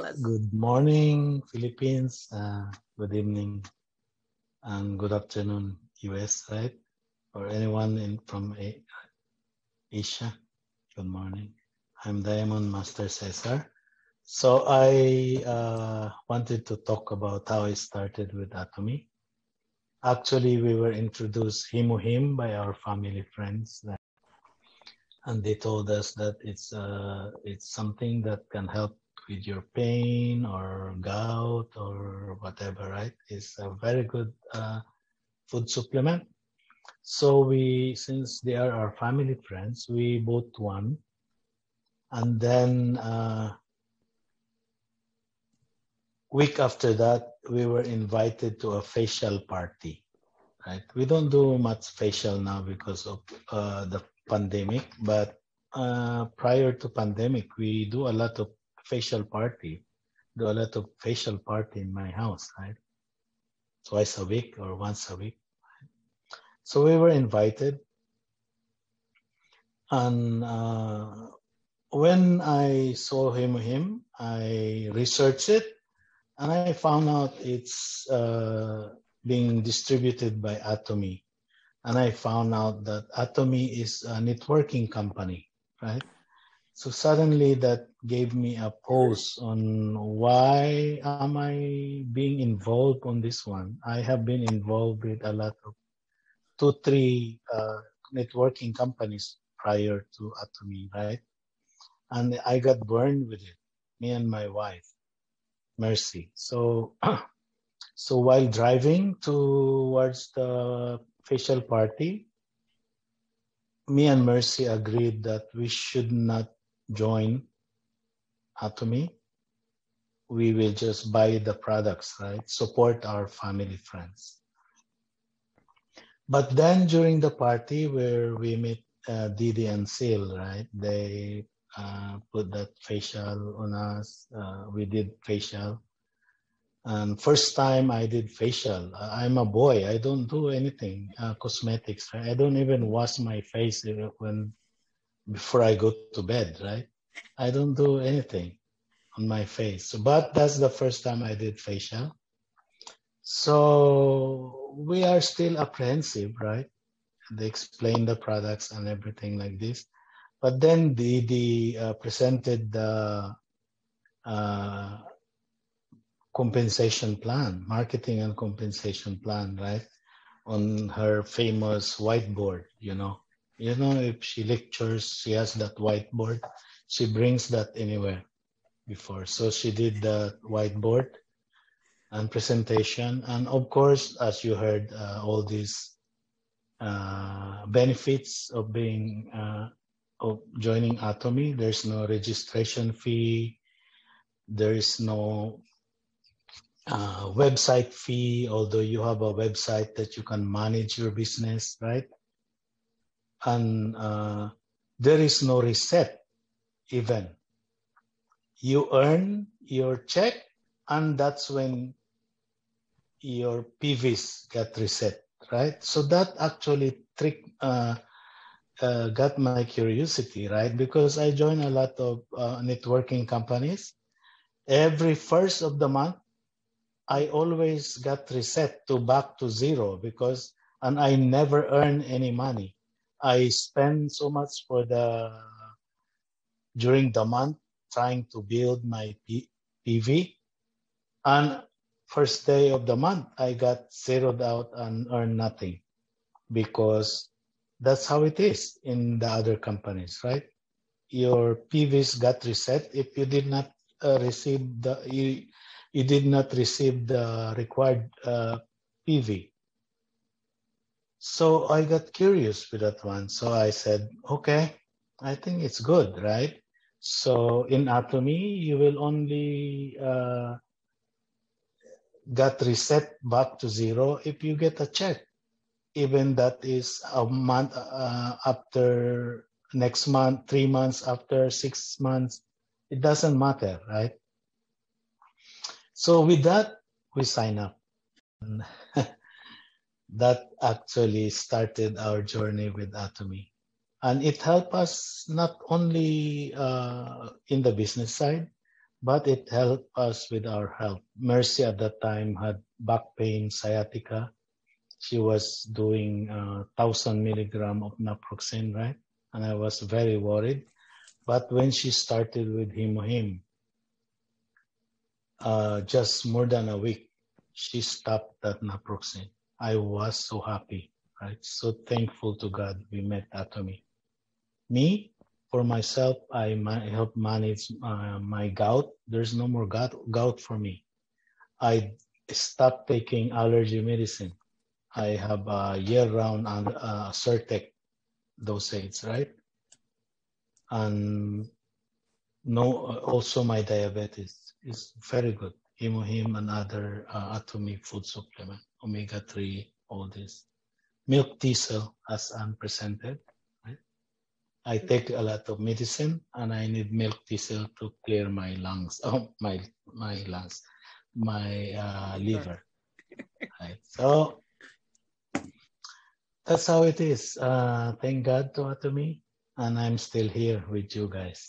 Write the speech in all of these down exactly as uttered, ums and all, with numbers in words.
Good morning, Philippines. Uh, good evening, and good afternoon, U S side, or anyone in from A Asia. Good morning. I'm Diamond Master Cesar. So I uh, wanted to talk about how I started with Atomy. Actually, we were introduced HemoHIM by our family friends, and they told us that it's uh, it's something that can help with your pain or gout or whatever, right? It's a very good uh, food supplement. So we, since they are our family friends, we bought one, and then uh, week after that, we were invited to a facial party, right? We don't do much facial now because of uh, the pandemic, but uh, prior to pandemic, we do a lot of facial party, do a lot of facial party in my house, right? Twice a week or once a week. So we were invited. And uh, when I saw HemoHIM, I researched it, and I found out it's uh, being distributed by Atomy. And I found out that Atomy is a networking company, right? So suddenly that gave me a pause on why am I being involved on this one. I have been involved with a lot of two, three uh, networking companies prior to Atomy, right? And I got burned with it, me and my wife, Mercy. So, so while driving towards the facial party, me and Mercy agreed that we should not join Atomy. We will just buy the products, right? Support our family friends. But then during the party where we met uh, Didi and Sil, right? They uh, put that facial on us. Uh, we did facial. And first time I did facial. I'm a boy. I don't do anything uh, cosmetics. Right? I don't even wash my face when before I go to bed, right? I don't do anything on my face. But that's the first time I did facial. So we are still apprehensive, right? They explain the products and everything like this. But then the, the uh, presented the uh, compensation plan, marketing and compensation plan, right? On her famous whiteboard, you know. You know, if she lectures, she has that whiteboard. She brings that anywhere before. So she did the whiteboard and presentation. And of course, as you heard, uh, all these uh, benefits of being, uh, of joining Atomy. There's no registration fee. There is no uh, website fee, although you have a website that you can manage your business, right? And uh, there is no reset even. You earn your check, and that's when your P Vs get reset, right? So that actually trick, uh, uh, got my curiosity, right? Because I join a lot of uh, networking companies. Every first of the month, I always got reset to back to zero because, and I never earn any money. I spend so much for the during the month trying to build my P V, and first day of the month I got zeroed out and earned nothing, because that's how it is in the other companies, right? Your P Vs got reset if you did not uh, receive the you, you did not receive the required uh, P V. So I got curious with that one. So I said, okay, I think it's good, right? So in Atomy, you will only uh, get reset back to zero if you get a check. Even that is a month uh, after next month, three months after, six months, it doesn't matter, right? So with that, we sign up. That actually started our journey with Atomy. And it helped us not only uh, in the business side, but it helped us with our health. Mercy at that time had back pain, sciatica. She was doing uh, one thousand milligram of naproxen, right? And I was very worried. But when she started with HemoHIM, uh, just more than a week, she stopped that naproxen. I was so happy, right? So thankful to God we met Atomy. Me, for myself, I ma- help manage uh, my gout. There's no more gout, gout for me. I stopped taking allergy medicine. I have a year-round uh, CERTEK dosage, right? And no, also my diabetes is very good. HemoHIM and other uh, Atomy food supplement, omega three, all this. Milk thistle as unpresented. Right? I take a lot of medicine and I need milk thistle to clear my lungs. Oh, my my lungs, my uh, liver. Right. So that's how it is. Uh, thank God to Atomy. And I'm still here with you guys.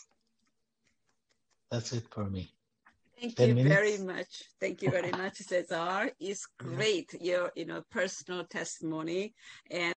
That's it for me. Thank you minutes? very much. Thank you very much, Cesar. It's great, your you know, personal testimony. And